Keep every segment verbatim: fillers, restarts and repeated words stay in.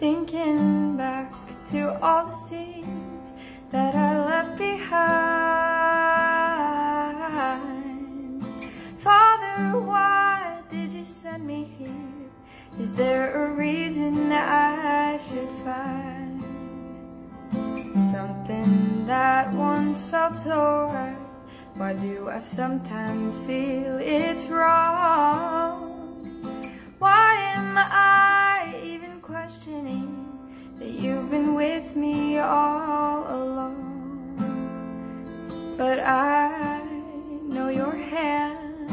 Thinking back to all the things that I left behind. Father, why did you send me here? Is there a reason I should find something that once felt so right? Why do I sometimes feel it's wrong? Why am I questioning that you've been with me all along? But I know your hand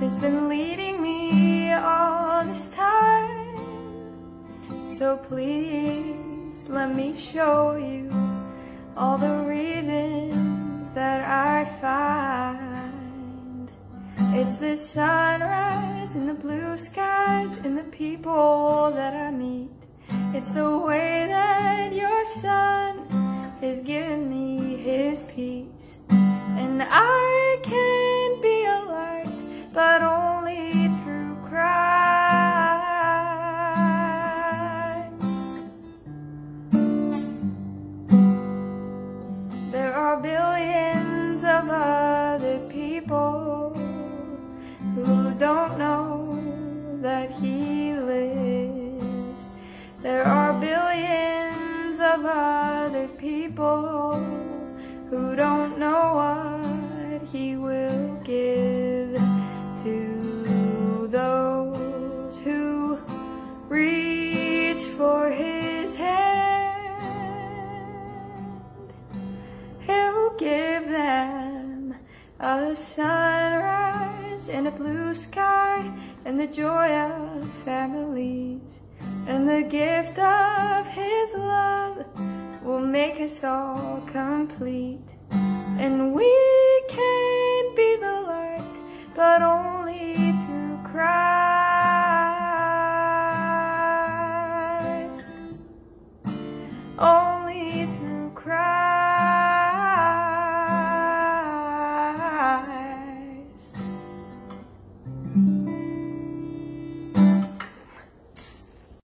has been leading me all this time. So please let me show you all the reasons that I find. It's the sunrise and the blue skies and the people that I meet. It's the way that your son has given me his peace. And I can be a light, but only through Christ. There are billions of other people who don't know that he lives. There are billions of other people who don't know what he will give to those who reach for his hand. He'll give them a sunrise and a blue sky and the joy of families, and the gift of his love will make us all complete. And we